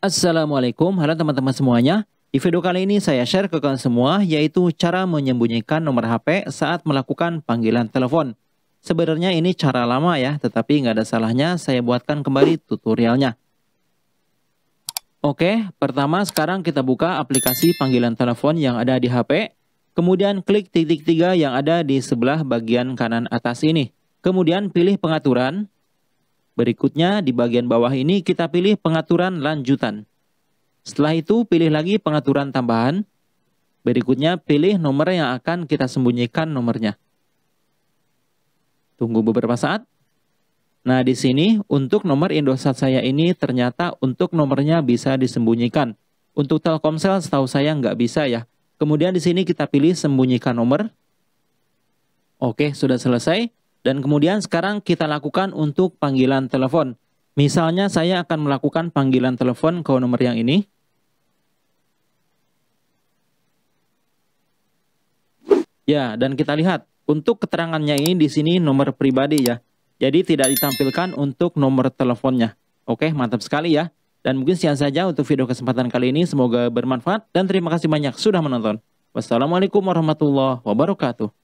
Assalamualaikum, halo teman-teman semuanya. Di video kali ini saya share ke kalian semua yaitu cara menyembunyikan nomor HP saat melakukan panggilan telepon. Sebenarnya ini cara lama ya, tetapi nggak ada salahnya saya buatkan kembali tutorialnya. Oke, pertama sekarang kita buka aplikasi panggilan telepon yang ada di HP. Kemudian klik titik 3 yang ada di sebelah bagian kanan atas ini. Kemudian pilih pengaturan. Berikutnya di bagian bawah ini kita pilih pengaturan lanjutan. Setelah itu pilih lagi pengaturan tambahan. Berikutnya pilih nomor yang akan kita sembunyikan nomornya. Tunggu beberapa saat. Nah di sini untuk nomor Indosat saya ini ternyata untuk nomornya bisa disembunyikan. Untuk Telkomsel setahu saya nggak bisa ya. Kemudian di sini kita pilih sembunyikan nomor. Oke sudah selesai. Dan kemudian sekarang kita lakukan untuk panggilan telepon. Misalnya saya akan melakukan panggilan telepon ke nomor yang ini. Ya, dan kita lihat untuk keterangannya ini di sini nomor pribadi ya. Jadi tidak ditampilkan untuk nomor teleponnya. Oke, mantap sekali ya. Dan mungkin sekian saja untuk video kesempatan kali ini. Semoga bermanfaat dan terima kasih banyak sudah menonton. Wassalamualaikum warahmatullahi wabarakatuh.